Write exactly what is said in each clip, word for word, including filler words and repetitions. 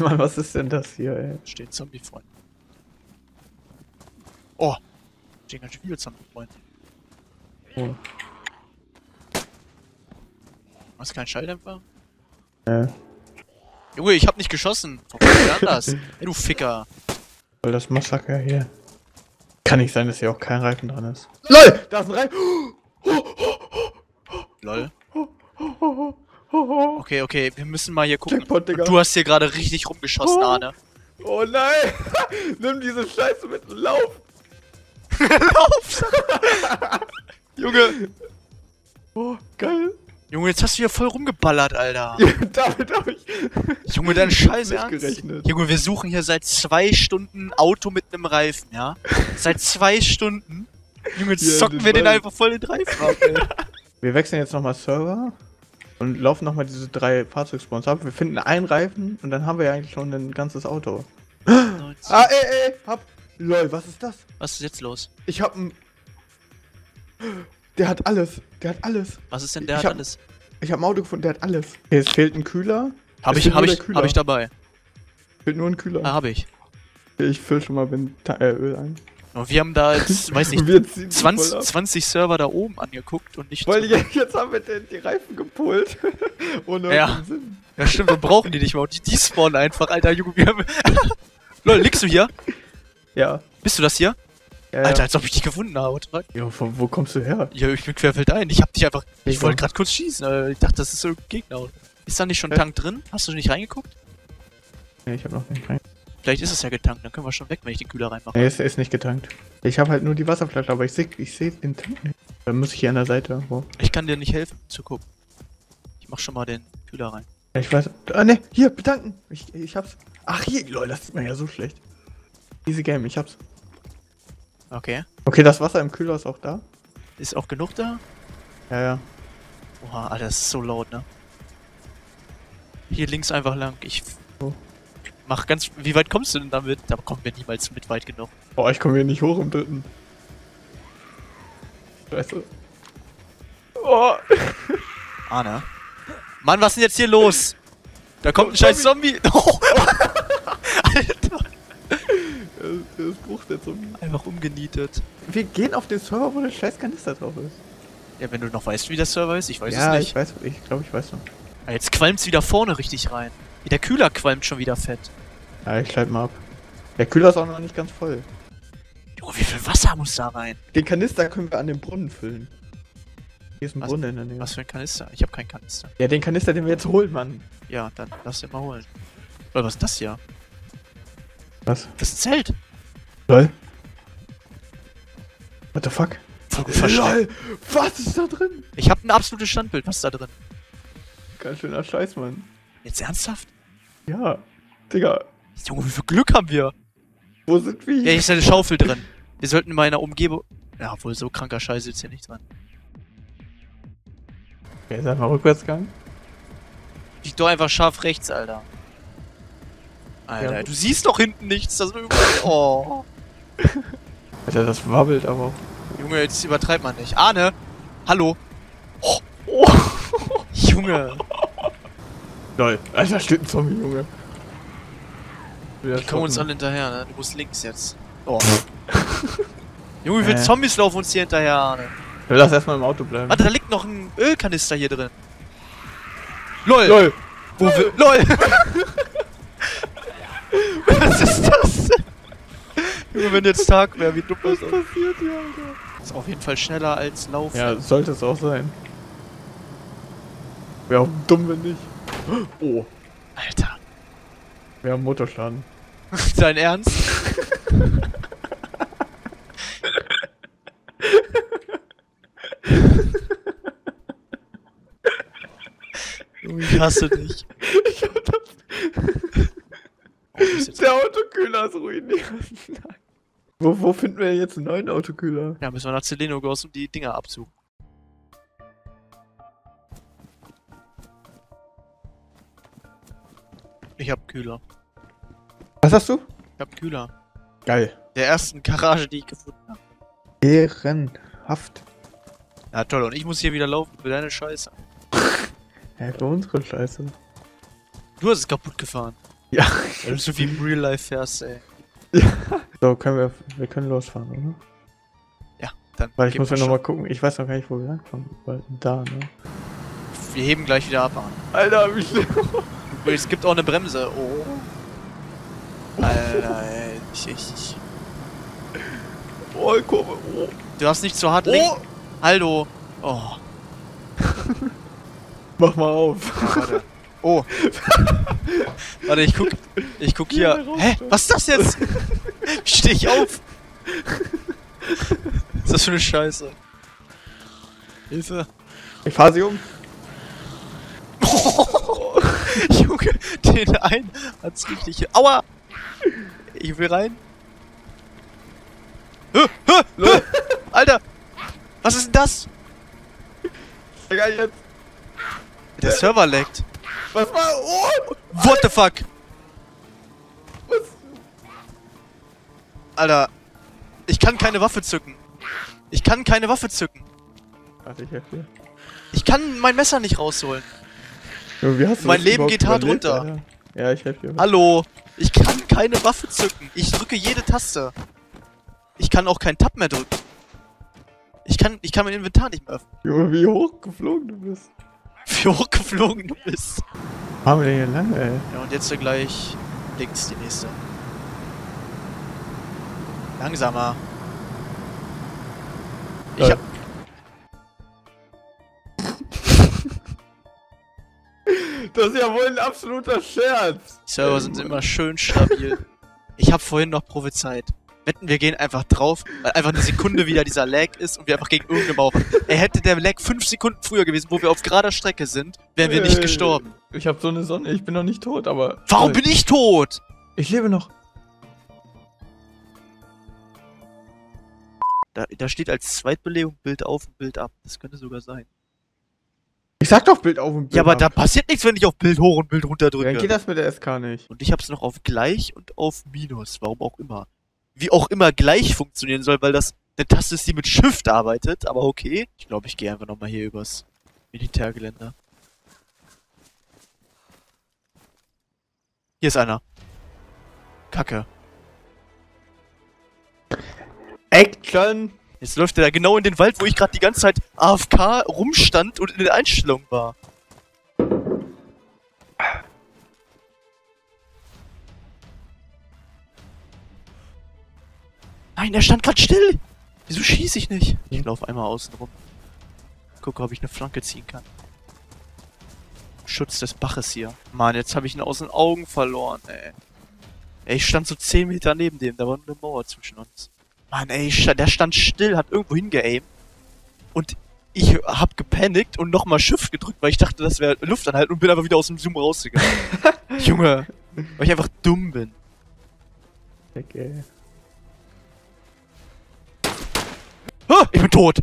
Mann, was ist denn das hier, ey? Steht Zombie-Freund. Oh! Stehen ganz viele Zombie-Freunde. Oh. Hast du keinen Schalldämpfer? Ja. Junge, ich hab nicht geschossen! Warum ist das anders? Ey, du Ficker! Voll das Massaker hier. Kann nicht sein, dass hier auch kein Reifen dran ist. LOL! Da ist ein Reifen! LOL. Okay, okay, wir müssen mal hier gucken. Checkpoint, Digga. Du hast hier gerade richtig rumgeschossen, oh. Arne. Oh nein! Nimm diese Scheiße mit und lauf! Lauf! Junge! Oh, geil! Junge, jetzt hast du hier voll rumgeballert, Alter. Damit hab ich... Junge, dein Scheiß ernst. Gerechnet. Junge, wir suchen hier seit zwei Stunden ein Auto mit einem Reifen, ja? Seit zwei Stunden. Junge, jetzt ja, zocken wir den einfach voll den Reifen ab, ey. Wir wechseln jetzt nochmal Server und laufen nochmal diese drei Fahrzeugspawns ab. Wir finden einen Reifen und dann haben wir ja eigentlich schon ein ganzes Auto. neunzehn. Ah, ey, ey, hab... Lol, was ist das? Was ist jetzt los? Ich hab ein... Der hat alles, der hat alles. Was ist denn der ich hat hab, alles? Ich habe ein Auto gefunden, der hat alles. Okay, es fehlt ein Kühler. Hab es ich, hab ich, Kühler. hab ich dabei. Fehlt nur ein Kühler. Ah, hab ich. Ich fülle schon mal äh, Öl ein. Oh, wir haben da jetzt, weiß nicht, zwanzig, zwanzig Server da oben angeguckt und nicht... Weil jetzt, jetzt haben wir den, die Reifen gepult. Ohne ja. Sinn. Ja stimmt, wir brauchen die nicht mehr. Die, die spawnen einfach, alter Junge. Wir haben... Lol, liegst du hier? Ja. Bist du das hier? Ja, Alter, ja. Als ob ich dich gefunden habe. Ja, von wo kommst du her? Ja, ich bin querfeldein. Ich hab dich einfach... Ich, ich wollte gerade kurz schießen. Äh, ich dachte, das ist so ein Gegner. Ist da nicht schon ein ja. Tank drin? Hast du nicht reingeguckt? Nee, ich hab noch nicht reingeguckt. Vielleicht ist es ja getankt. Dann können wir schon weg, wenn ich den Kühler reinmache. Nee, es ist nicht getankt. Ich habe halt nur die Wasserflasche, aber ich sehe ich seh den Tank nicht. Dann muss ich hier an der Seite. Wow. Ich kann dir nicht helfen, zu gucken. Ich mach schon mal den Kühler rein. Ja, ich weiß... Ah, ne. Hier, bedanken. Ich, ich hab's. Ach, hier. Lol, das sieht man ja so schlecht. Easy Game, ich hab's. Okay. Okay, das Wasser im Kühler ist auch da. Ist auch genug da? Ja, ja. Oha, Alter, das ist so laut, ne? Hier links einfach lang. Ich oh. mach ganz... Wie weit kommst du denn damit? Da kommen wir niemals mit weit genug. Boah, ich komme hier nicht hoch im dritten. Scheiße. Oh. Arne. Mann, was ist denn jetzt hier los? Da kommt oh, ein scheiß Zombie. Oh. Alter. Das Bruch der Zombie. Einfach umgenietet. Wir gehen auf den Server, wo der scheiß Kanister drauf ist. Ja, wenn du noch weißt, wie der Server ist, ich weiß ja, es nicht. Ja, ich weiß, ich glaube, ich weiß noch. Ja, jetzt qualmt's wieder vorne richtig rein. Der Kühler qualmt schon wieder fett. Ja, ich schalte mal ab. Der Kühler ist auch noch nicht ganz voll. Junge, wie viel Wasser muss da rein? Den Kanister können wir an den Brunnen füllen. Hier ist ein was, Brunnen in der Nähe. Was für ein Kanister? Ich habe keinen Kanister. Ja, den Kanister, den wir jetzt holen, Mann. Ja, dann lass den mal holen. Oder was ist das hier? Was? Das Zelt! LOL! What the fuck? Voll gut versteckt. LOL! Was ist da drin? Ich hab ein absolutes Standbild, was ist da drin? Ganz schöner Scheiß, Mann. Jetzt ernsthaft? Ja, Digga. Junge, wie viel Glück haben wir? Wo sind wir? Ja, hier ist eine Schaufel drin. Wir sollten in meiner Umgebung... Ja, obwohl so kranker Scheiße ist hier nicht dran. Okay, ist einfach Rückwärtsgang. Liegt doch einfach scharf rechts, Alter. Alter, ja. Du siehst doch hinten nichts, das ist überall... Oh. Alter, das wabbelt aber auch. Junge, jetzt übertreibt man nicht. Arne! Hallo! Oh. Oh. Junge! Lol, Alter, steht ein Zombie, Junge. Wir kommen trocken. Uns alle hinterher, ne? Du musst links jetzt. Oh. Junge, wie viele äh. Zombies laufen uns hier hinterher, Arne? Ja, lass erstmal im Auto bleiben. Warte, da liegt noch ein Ölkanister hier drin. LOL! LOL! Wo LOL! LOL. Was ist das denn? Junge, wenn jetzt Tag wäre, wie dumm das ist. Was passiert hier, Alter? Ist auf jeden Fall schneller als Laufen. Ja, sollte es auch sein. Wäre auch dumm, wenn nicht. Oh. Alter. Wir haben Motorschaden. Dein Ernst? Junge, ich hasse dich. Ich hab das... Der Autokühler ist ruiniert. wo, wo finden wir jetzt einen neuen Autokühler? Ja, müssen wir nach Zeleno gehen, um die Dinger abzuholen. Ich hab einen Kühler. Was hast du? Ich hab einen Kühler. Geil. Der ersten Garage, die ich gefunden habe. Ehrenhaft. Ja toll, und ich muss hier wieder laufen für deine Scheiße. Ja, für unsere Scheiße. Du hast es kaputt gefahren. Ja. Weil du so wie im Real Life fährst, ey. Ja. So, können wir, wir können losfahren, oder? Ja, dann. Weil ich muss ja nochmal gucken, ich weiß noch gar nicht, wo wir langkommen. Weil da, ne? Wir heben gleich wieder ab, Arne. Alter, wie schlimm. Es gibt auch eine Bremse, oh. Alter, ey. Ich, ich, ich. Oh, Kurve, oh. Du hast nicht zu hart oh. links. Hallo. Oh. Mach mal auf. Ja, warte. Oh. Warte, ich guck. Ich guck hier. Hä? Was ist das jetzt? Steh ich auf? Was ist das für eine Scheiße? Hilfe. Ich fahr sie um. Oh. Junge, den einen hat's richtig. Aua! Ich will rein. Hö, hö, hö. Alter! Was ist denn das? Egal jetzt. Der Server laggt. Was war? Oh! What the fuck? Was? Alter. Ich kann keine Waffe zücken. Ich kann keine Waffe zücken. Warte, ich helfe dir. Ich kann mein Messer nicht rausholen. Jo, wie hast du mein Leben geht hart runter. Alter. Ja, ich helfe dir. Hallo. Ich kann keine Waffe zücken. Ich drücke jede Taste. Ich kann auch keinen Tab mehr drücken. Ich kann, ich kann mein Inventar nicht mehr öffnen. Junge, wie hochgeflogen du bist. Wie hochgeflogen du bist. Haben wir denn hier lang, ey? Ja, und jetzt gleich links die nächste. Langsamer. Ich äh. hab... Das ist ja wohl ein absoluter Scherz. Die Server sind immer schön stabil. Ich hab vorhin noch prophezeit. Wetten, wir gehen einfach drauf, weil einfach eine Sekunde wieder dieser Lag ist und wir einfach gegen irgendeinen Bauch. Er hätte der Lag fünf Sekunden früher gewesen, wo wir auf gerader Strecke sind, wären wir nicht gestorben. Ich hab so eine Sonne, ich bin noch nicht tot, aber... Warum bin ich tot? Ich lebe noch. Da, da steht als Zweitbelegung Bild auf und Bild ab. Das könnte sogar sein. Ich sag doch Bild auf und Bild ab. Ja, aber ab. Da passiert nichts, wenn ich auf Bild hoch und Bild runter drücke. Dann geht das mit der S K nicht. Und ich hab's noch auf gleich und auf minus, warum auch immer. Wie auch immer gleich funktionieren soll, weil das eine Taste ist, die mit Shift arbeitet, aber okay. Ich glaube, ich gehe einfach nochmal hier übers Militärgeländer. Hier ist einer. Kacke. Action! Jetzt läuft er da genau in den Wald, wo ich gerade die ganze Zeit A F K rumstand und in den Einstellungen war. Nein, er stand gerade still! Wieso schieße ich nicht? Ich laufe einmal außen rum. Gucke, ob ich eine Flanke ziehen kann. Schutz des Baches hier. Mann, jetzt habe ich ihn aus den Augen verloren, ey. Ey, ich stand so zehn Meter neben dem, da war nur eine Mauer zwischen uns. Mann, ey, der stand still, hat irgendwo hingeaimt. Und ich hab gepanickt und nochmal Shift gedrückt, weil ich dachte, das wäre Luftanhalten und bin einfach wieder aus dem Zoom rausgegangen. Junge, weil ich einfach dumm bin. Okay. Ah, ich bin tot!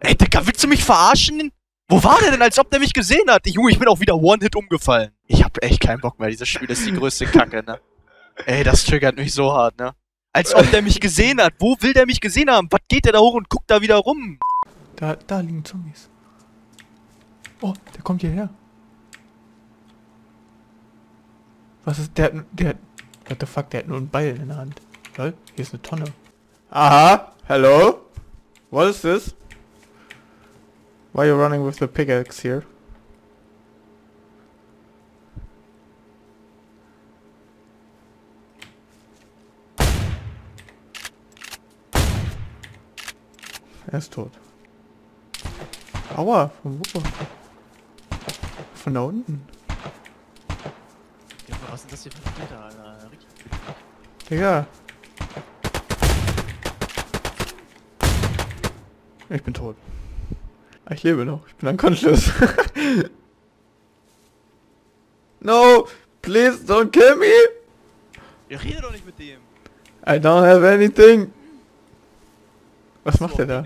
Ey, Digga, willst du mich verarschen? Wo war der denn, als ob der mich gesehen hat? Junge, ich bin auch wieder One-Hit umgefallen. Ich hab echt keinen Bock mehr, dieses Spiel ist die größte Kacke, ne? Ey, das triggert mich so hart, ne? Als ob der mich gesehen hat. Wo will der mich gesehen haben? Was geht der da hoch und guckt da wieder rum? Da, da liegen Zombies. Oh, der kommt hierher. Was ist, der hat, der hat, what the fuck, der hat nur einen Beil in der Hand. Lol, hier ist eine Tonne. Aha, hello? What is this? Why are you running with the pickaxe here? Er ist tot. Aua, von wo? Von da unten. Ja, was ist das hier für ein Peter, Alter? Digga. Ich bin tot. Ich lebe noch. Ich bin unconscious. No! Please don't kill me! Ich rede doch nicht mit dem! I don't have anything! Was macht der da?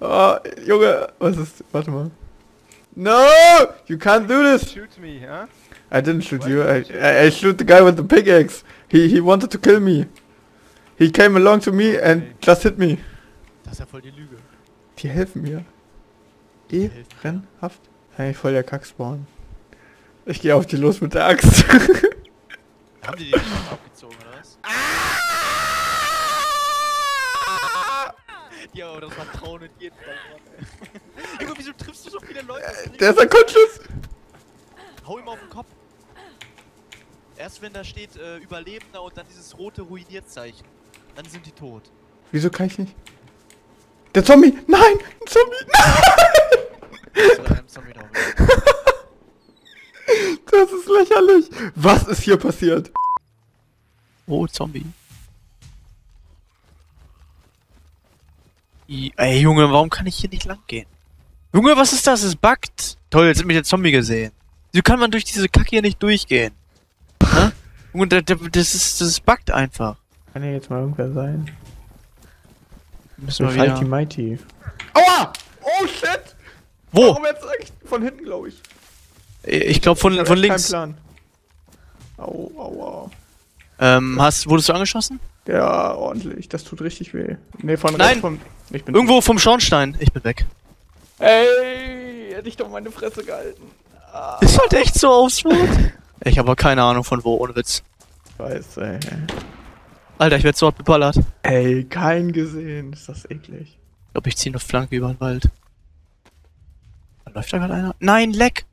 Oh, Junge! Was ist... Warte mal. No! You can't do this! Shoot me, huh? I didn't shoot you. I, I, I shoot the guy with the pickaxe. He, he wanted to kill me. He came along to me and just hit me. Das ist ja voll die Lüge. Die helfen mir. Ehrenhaft. Eigentlich voll der Kackspawn. Ich gehe auf die los mit der Axt. Haben die die nicht abgezogen oder was? Ja, das war traurig jetzt. Ey, wieso triffst du so viele Leute? Der ist ein Kunstschuss! Hau ihm auf den Kopf. Erst wenn da steht äh, Überlebender und dann dieses rote Ruiniert-Zeichen. Dann sind die tot. Wieso kann ich nicht? Der Zombie! Nein! Ein Zombie! Nein! Zombie das ist lächerlich! Was ist hier passiert? Oh, Zombie. I Ey, Junge, warum kann ich hier nicht lang gehen? Junge, was ist das? Es buggt! Toll, jetzt hat mich der Zombie gesehen. Wieso kann man durch diese Kacke hier nicht durchgehen? Hä? Junge, das ist, das buggt einfach. Kann ja jetzt mal irgendwer sein. Müssen wir wieder... Fighty Mighty. Aua! Oh shit! Wo? Warum jetzt eigentlich? Von hinten, glaube ich. Ich glaube von, von links. Kein Plan. Au, au, au. Ähm, hast, wurdest du angeschossen? Ja, ordentlich. Das tut richtig weh. Ne, von rechts. Nein! Vom, ich bin irgendwo weg. Vom Schornstein. Ich bin weg. Ey! Hätte ich doch meine Fresse gehalten. Ah. Ist halt echt so aufs Wort. Ich habe keine Ahnung von wo, ohne Witz. Scheiße, ey. Alter, ich werd so hart beballert. Ey, kein gesehen. Ist das eklig. Ich glaube, ich zieh eine Flanke über den Wald. Da läuft da gerade einer. Nein, leck!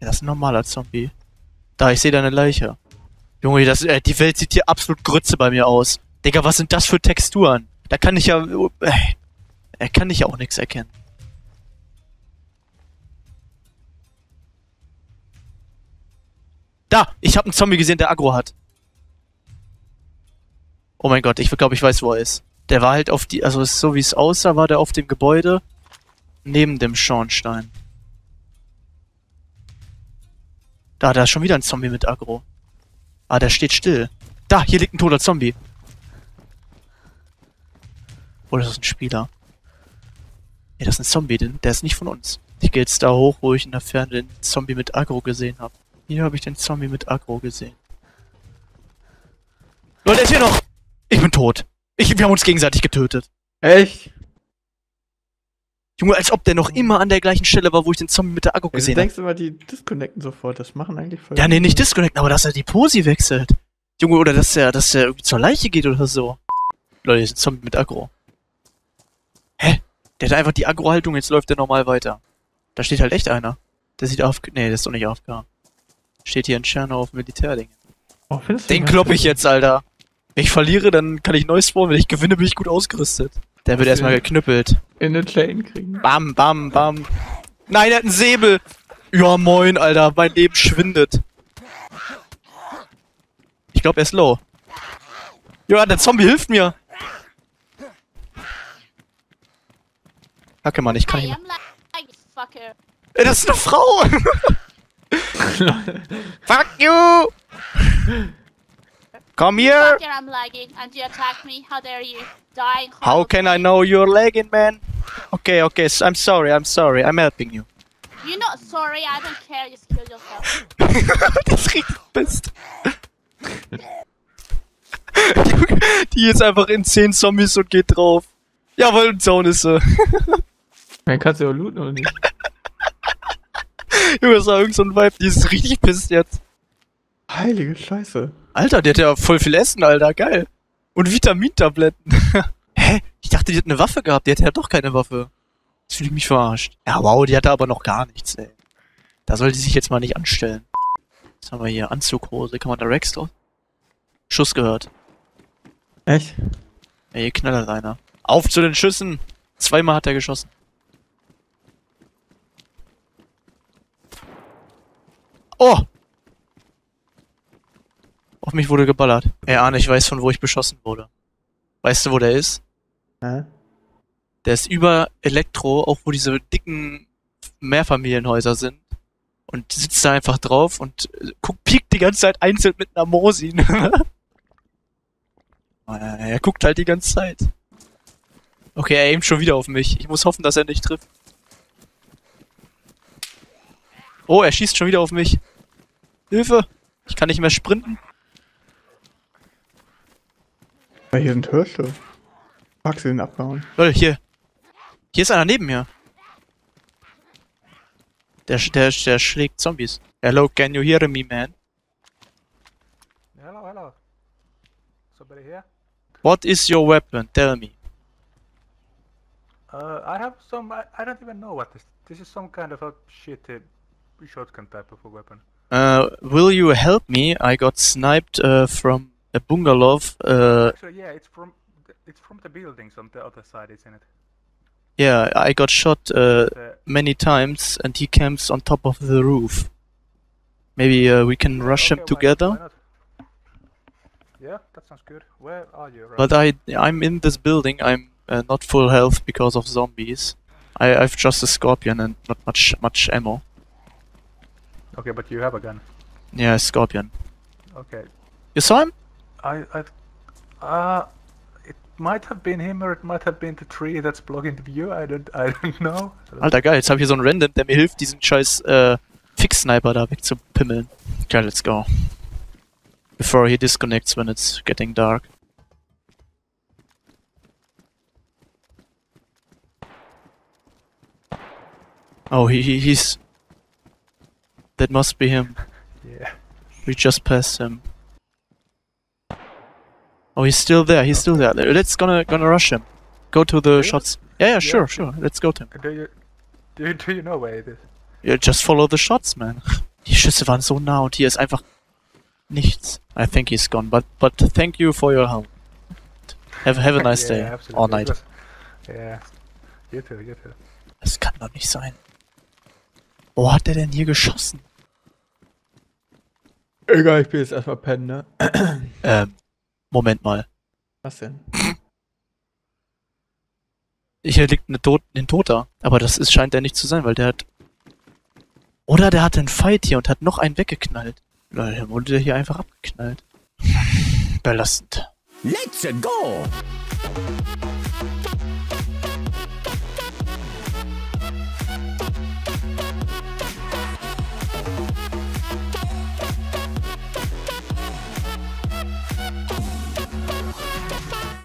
Ja, das ist ein normaler Zombie. Da, ich sehe deine Leiche. Junge, das, äh, die Welt sieht hier absolut Grütze bei mir aus. Digga, was sind das für Texturen? Da kann ich ja... Äh, da kann ich ja auch nichts erkennen. Da! Ich habe einen Zombie gesehen, der Aggro hat. Oh mein Gott, ich glaube, ich weiß, wo er ist. Der war halt auf die, also so wie es aussah, war der auf dem Gebäude neben dem Schornstein. Da, da ist schon wieder ein Zombie mit Aggro. Ah, der steht still. Da, hier liegt ein toter Zombie. Oh, das ist ein Spieler. Ja, das ist ein Zombie, denn der ist nicht von uns. Ich gehe jetzt da hoch, wo ich in der Ferne den Zombie mit Aggro gesehen habe. Hier habe ich den Zombie mit Aggro gesehen. Leute, er ist hier noch! Ich bin tot. Ich, wir haben uns gegenseitig getötet. Echt? Junge, als ob der noch immer an der gleichen Stelle war, wo ich den Zombie mit der Akku ja, gesehen habe. Du denkst hab. Immer, die disconnecten sofort. Das machen eigentlich voll... Ja, nee, nicht disconnecten, aber dass er die Posi wechselt. Junge, oder dass er, dass er irgendwie zur Leiche geht oder so. Leute, ist ein Zombie mit Aggro. Hä? Der hat einfach die Aggro-Haltung, jetzt läuft der normal weiter. Da steht halt echt einer. Der sieht auf... Nee, der ist doch nicht A F K. Steht hier in Tschernow auf Militärdingen. Oh, den klopp ich jetzt, Alter. Wenn ich verliere, dann kann ich neu spawnen. Wenn ich gewinne, bin ich gut ausgerüstet. Der wird erstmal geknüppelt. In den Chain kriegen. Bam, bam, bam. Nein, er hat einen Säbel. Ja, moin, Alter. Mein Leben schwindet. Ich glaube, er ist low. Ja, der Zombie hilft mir. Kacke, Mann, ich kann nicht mehr. Ey, das ist eine Frau. Fuck you. Come here! I'm lagging and you attack me. How dare you? Dying. How can I know you're lagging, man? Okay, okay, so I'm sorry, I'm sorry, I'm helping you. You're not sorry, I don't care, just kill yourself. Das riecht Pest. Die ist einfach in zehn Zombies und geht drauf. Ja, weil ein Zaun ist so. Man kann sie auch looten oder nicht? Junge, das war irgend so ein Vibe, die ist richtig pisst jetzt. Heilige Scheiße. Alter, der hat ja voll viel Essen, Alter, geil. Und Vitamintabletten. Hä? Ich dachte, die hat eine Waffe gehabt, die hatte ja doch keine Waffe. Jetzt fühle ich mich verarscht. Ja, wow, die hatte aber noch gar nichts, ey. Da soll die sich jetzt mal nicht anstellen. Was haben wir hier? Anzughose. Kann man da Rex drauf? Schuss gehört. Echt? Ey, hier knallert einer. Auf zu den Schüssen! Zweimal hat er geschossen. Oh! Auf mich wurde geballert. Ey, Arne, ich weiß, von wo ich beschossen wurde. Weißt du, wo der ist? Hä? Der ist über Elektro, auch wo diese dicken Mehrfamilienhäuser sind. Und sitzt da einfach drauf und guckt, piekt die ganze Zeit einzeln mit einer Mosi. Er guckt halt die ganze Zeit. Okay, er aimt schon wieder auf mich. Ich muss hoffen, dass er nicht trifft. Oh, er schießt schon wieder auf mich. Hilfe! Ich kann nicht mehr sprinten. Hier sind Hirsche. Fuck, sie den abbauen. Leute, hier. Hier ist einer neben mir. Der, der, der schlägt Zombies. Hello, can you hear me, man? Hello, hello. Somebody here? What is your weapon? Tell me. Uh, I have some... I, I don't even know what this... This is some kind of a shitty shotgun type of a weapon. Uh, will you help me? I got sniped uh, from a bungalow. Uh, Actually, yeah, it's from... It's from the buildings on the other side, isn't it? Yeah, I got shot uh, many times and he camps on top of the roof. Maybe uh, we can rush okay, him together? Why not? Yeah, that sounds good. Where are you? Right? But I, I'm in this building. I'm uh, not full health because of zombies. I, I've just a scorpion and not much much ammo. Okay, but you have a gun. Yeah, a scorpion. Okay. You saw him? I... I... Uh... Might have been him or it might have been the tree that's blocking the view, I don't, I don't know. Alter geil, jetzt habe ich hier so einen Random, der mir hilft, diesen scheiß äh, Fix-Sniper da wegzupimmeln. Okay, let's go. Before he disconnects when it's getting dark. Oh, he, he he's... That must be him. Yeah. We just passed him. Oh, he's still there. He's okay. still there. Let's gonna gonna rush him. Go to the shots. Yeah, yeah, sure, sure. Let's go to him. Do you do you, do you know where it is? Yeah, just follow the shots, man. Die Schüsse waren so nah und hier ist einfach nichts. I think he's gone. But but thank you for your help. Have have a nice yeah, day absolutely. All night. Yeah. You too, you too. Das kann doch nicht sein. Wo hat der denn hier geschossen? Egal, ich bin jetzt erstmal pennen, ne? ähm. Moment mal. Was denn? Hier liegt eine Tot ein Toter. Aber das ist, scheint der nicht zu sein, weil der hat... Oder der hatte einen Fight hier und hat noch einen weggeknallt. Leute, der wurde hier einfach abgeknallt. Belastend. Let's go!